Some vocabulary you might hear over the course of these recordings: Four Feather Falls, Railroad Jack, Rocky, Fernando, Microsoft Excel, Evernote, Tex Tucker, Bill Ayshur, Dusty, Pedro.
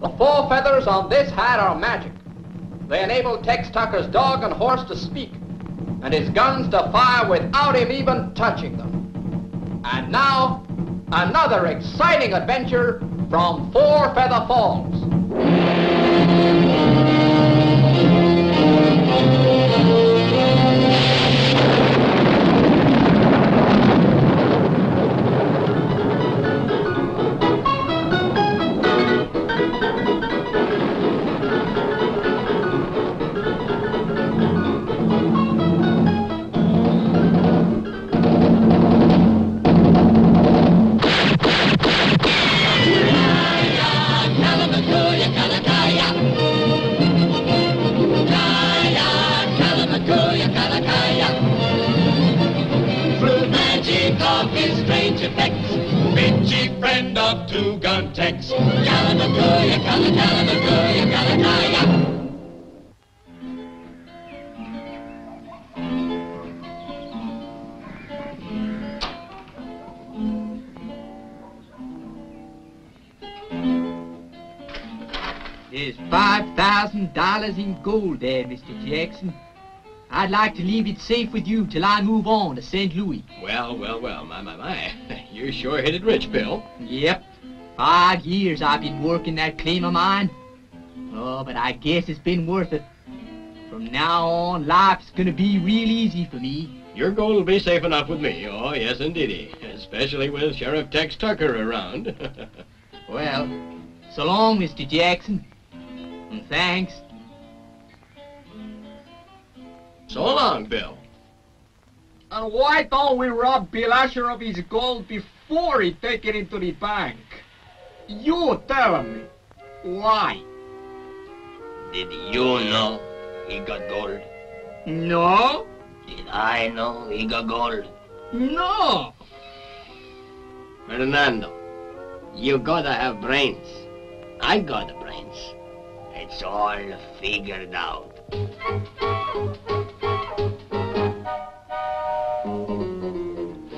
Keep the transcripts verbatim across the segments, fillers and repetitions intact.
The four feathers on this hat are magic. They enable Tex Tucker's dog and horse to speak, and his guns to fire without him even touching them. And now, another exciting adventure from Four Feather Falls. There's five thousand dollars in gold there, Mister Jackson. I'd like to leave it safe with you till I move on to Saint Louis. Well, well, well, my, my, my. You're sure headed rich, Bill. Yep. Five years I've been working that claim of mine. Oh, but I guess it's been worth it. From now on, life's gonna be real easy for me. Your gold will be safe enough with me. Oh, yes, indeedy. Especially with Sheriff Tex Tucker around. Well, so long, Mister Jackson. And thanks. So long, Bill. And why don't we rob Bill Ayshur of his gold before he take it into the bank? You tell me. Why? Did you know he got gold? No. Did I know he got gold? No. Fernando, you gotta have brains. I got the brains. It's all figured out.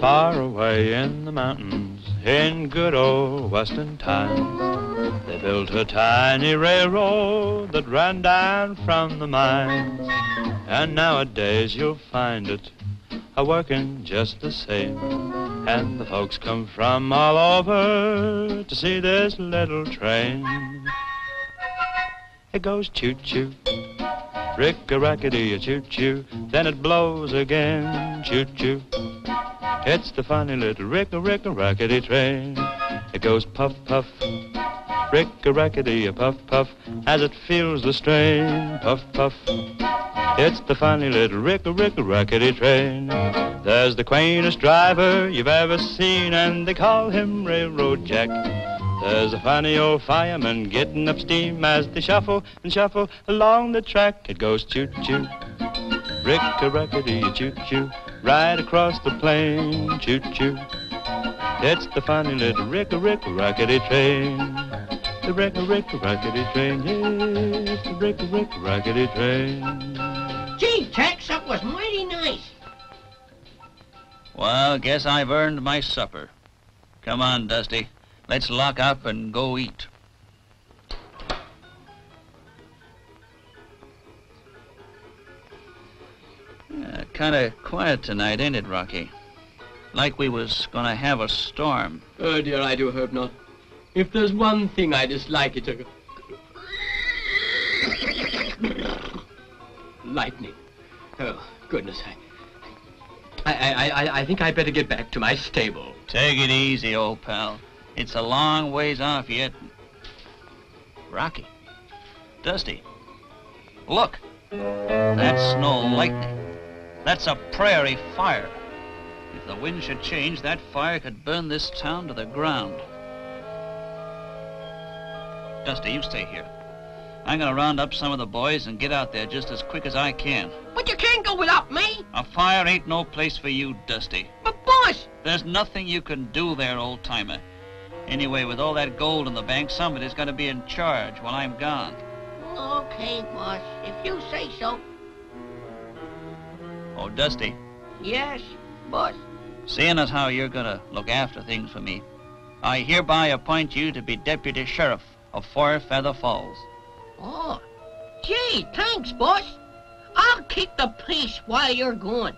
Far away in the mountains, in good old western times, they built a tiny railroad that ran down from the mines. And nowadays you'll find it a-working just the same. And the folks come from all over to see this little train. It goes choo-choo, rick-a-rackety, a choo-choo, then it blows again, choo-choo. It's the funny little rick-a-rick-a-rackety train. It goes puff-puff, rick-a-rackety, a puff-puff, as it feels the strain, puff-puff. It's the funny little rick-a-rick-a-rackety train. There's the quaintest driver you've ever seen, and they call him Railroad Jack. There's a funny old fireman getting up steam as they shuffle and shuffle along the track. It goes choo-choo, rick-a-rackety, choo-choo, right across the plain, choo-choo. It's the funny little rick-a-rick-a-rackety train. The rick-a-rick-a-rackety train, yes, the rick-a-rick-a-rackety train. Gee, Tex, that was mighty nice. Well, guess I've earned my supper. Come on, Dusty. Let's lock up and go eat. Yeah, kind of quiet tonight, ain't it, Rocky? Like we was gonna have a storm. Oh, dear, I do hope not. If there's one thing I dislike, it's a... lightning. Oh, goodness, I... I, I, I, I think I better get back to my stable. Take it easy, old pal. It's a long ways off yet. Rocky, Dusty, look. That's no lightning. That's a prairie fire. If the wind should change, that fire could burn this town to the ground. Dusty, you stay here. I'm gonna round up some of the boys and get out there just as quick as I can. But you can't go without me. A fire ain't no place for you, Dusty. But boss! There's nothing you can do there, old-timer. Anyway, with all that gold in the bank, somebody's going to be in charge while I'm gone. Okay, boss, if you say so. Oh, Dusty. Yes, boss. Seeing as how you're going to look after things for me, I hereby appoint you to be deputy sheriff of Four Feather Falls. Oh, gee, thanks, boss. I'll keep the peace while you're gone.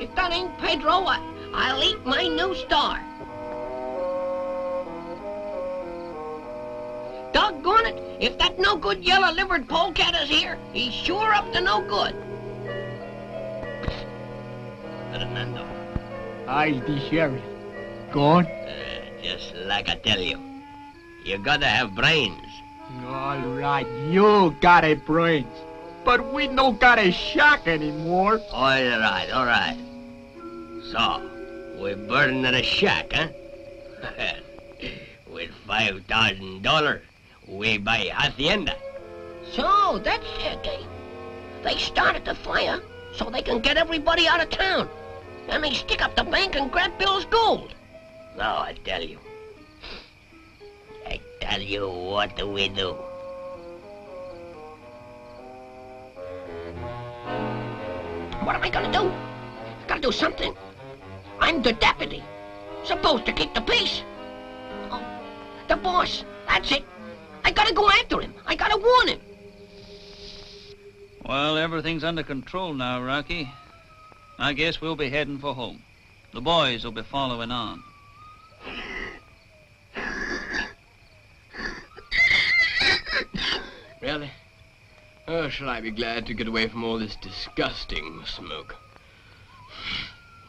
If that ain't Pedro, I, I'll eat my new star. Doggone it, if that no-good yellow-livered polecat is here, he's sure up to no good. Fernando. I'll be sheriff. Go on. Uh, just like I tell you, you gotta have brains. All right, you got a brains. But we don't got a shack anymore. All right, all right. So, we're burning at a shack, huh? With five thousand dollars, we buy hacienda. So, that's it, eh? They started the fire so they can get everybody out of town. Then they stick up the bank and grab Bill's gold. Now, I tell you. I tell you, what do we do? What am I gonna do? I gotta do something. I'm the deputy. Supposed to keep the peace. Oh, the boss, that's it. I gotta go after him. I gotta warn him. Well, everything's under control now, Rocky. I guess we'll be heading for home. The boys will be following on. Really? Oh, shall I be glad to get away from all this disgusting smoke.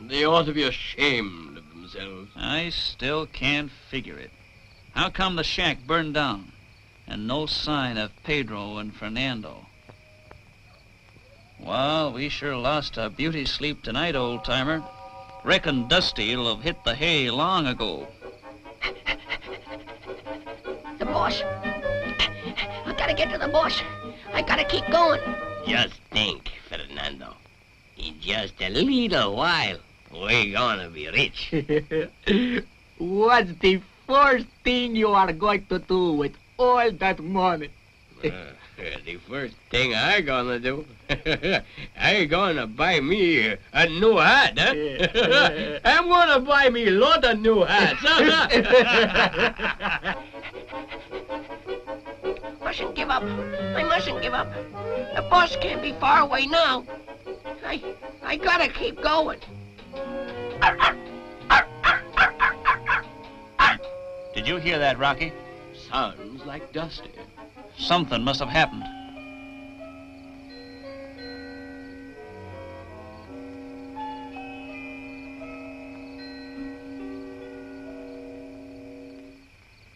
They ought to be ashamed of themselves. I still can't figure it. How come the shack burned down and no sign of Pedro and Fernando? Well, we sure lost our beauty sleep tonight, old-timer. Reckon Dusty'll have hit the hay long ago. The boss. I gotta get to the boss. I gotta keep going. Just think, Fernando. In just a little while, we're gonna be rich. What's the first thing you are going to do with all that money? uh, the first thing I'm gonna do, I'm gonna buy me a new hat, huh? I'm gonna buy me a lot of new hats. I mustn't give up. I mustn't give up. The boss can't be far away now. I, I gotta keep going. Arr, arr, arr, arr, arr, arr, arr. Did you hear that, Rocky? Sounds like Dusty. Something must have happened.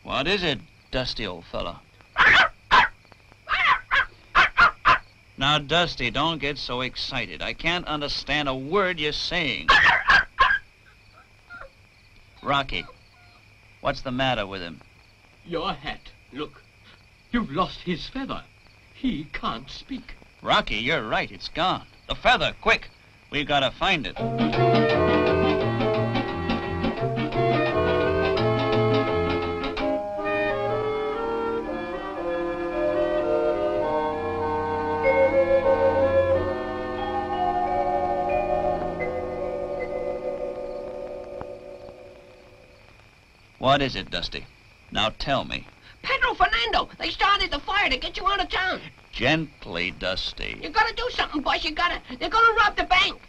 What is it, Dusty, old fella? Now, Dusty, don't get so excited. I can't understand a word you're saying. Rocky, what's the matter with him? Your hat. Look, you've lost his feather. He can't speak. Rocky, you're right. It's gone. The feather, quick. We've got to find it. What is it, Dusty? Now tell me. Pedro, Fernando, they started the fire to get you out of town. Gently, Dusty. You gotta do something, boss. You gotta. They're gonna rob the bank.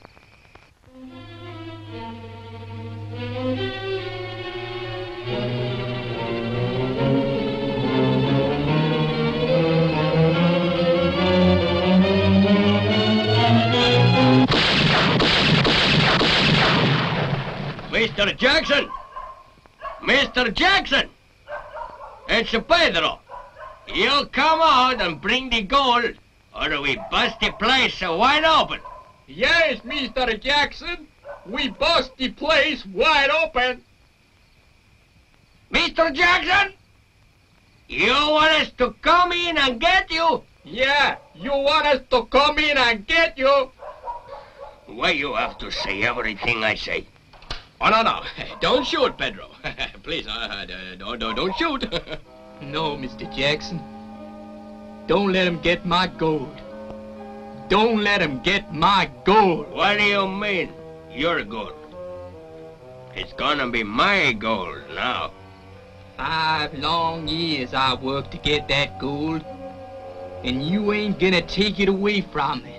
Mister Jackson! Mister Jackson, it's Pedro. You come out and bring the gold, or we bust the place wide open. Yes, Mister Jackson, we bust the place wide open. Mister Jackson, you want us to come in and get you? Yeah, you want us to come in and get you? Why you have to say everything I say? Oh, no, no. Don't shoot, Pedro. Please, uh, don't, don't, don't shoot. No, Mister Jackson. Don't let him get my gold. Don't let him get my gold. What do you mean, your gold? It's gonna be my gold now. Five long years I worked to get that gold, and you ain't gonna take it away from me.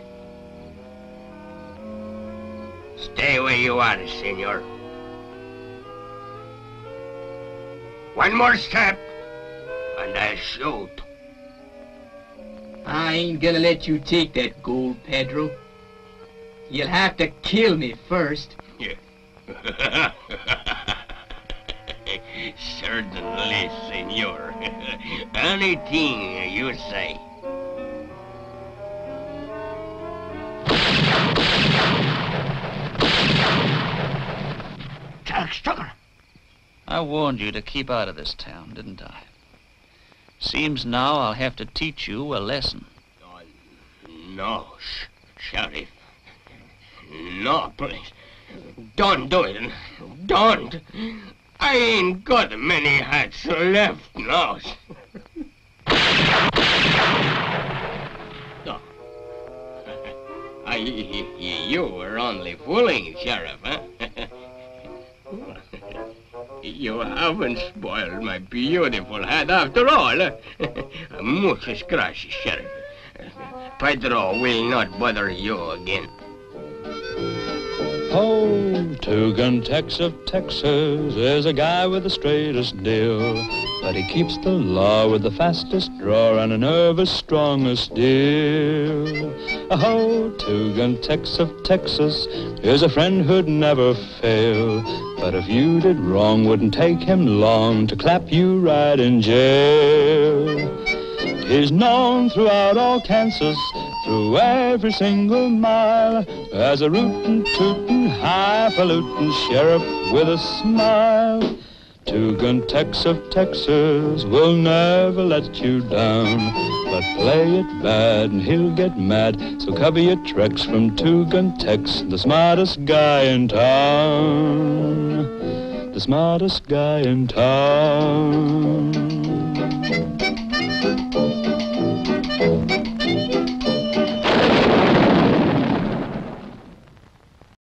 Stay where you are, senor. One more step, and I shoot. I ain't gonna let you take that gold, Pedro. You'll have to kill me first. Yeah. Certainly, senor. Anything you say. Tex Tucker! I warned you to keep out of this town, didn't I? Seems now I'll have to teach you a lesson. Oh, no, sh Sheriff. No, please. Don't do it. Don't. I ain't got many hats left now. No. I, you were only fooling, Sheriff, huh? You haven't spoiled my beautiful hat after all. Muchas gracias, Sheriff. Pedro will not bother you again. Home to Gun Tex of Texas is a guy with the straightest deal, but he keeps the law with the fastest draw and a nerve as strong as steel. Ho to Gun Tex of Texas is a friend who'd never fail, but if you did wrong, wouldn't take him long to clap you right in jail. He's known throughout all Kansas, through every single mile, as a rootin', tootin', highfalutin' sheriff with a smile. Two Gun Tex of Texas will never let you down, but play it bad and he'll get mad, so cover your tracks from Two Gun Tex, the smartest guy in town. The smartest guy in town.